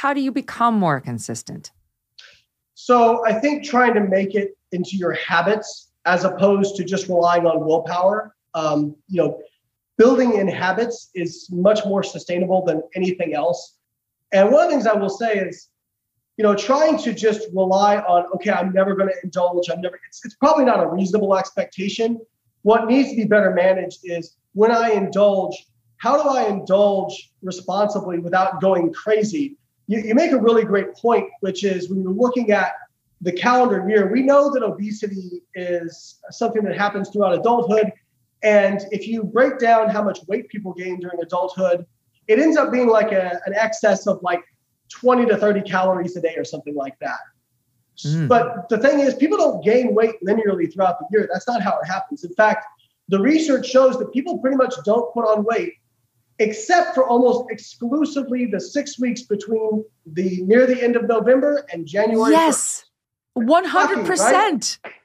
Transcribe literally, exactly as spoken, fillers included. How do you become more consistent? So I think trying to make it into your habits as opposed to just relying on willpower, um, you know, building in habits is much more sustainable than anything else. And one of the things I will say is, you know, trying to just rely on, okay, I'm never going to indulge. I'm never, it's, it's probably not a reasonable expectation. What needs to be better managed is when I indulge, how do I indulge responsibly without going crazy? You, you make a really great point, which is when you're looking at the calendar year, we know that obesity is something that happens throughout adulthood. And if you break down how much weight people gain during adulthood, it ends up being like a, an excess of like twenty to thirty calories a day or something like that. Mm. But the thing is, people don't gain weight linearly throughout the year. That's not how it happens. In fact, the research shows that people pretty much don't put on weight, except for almost exclusively the six weeks between the near the end of November and January. Yes, first. one hundred percent. Lucky, right?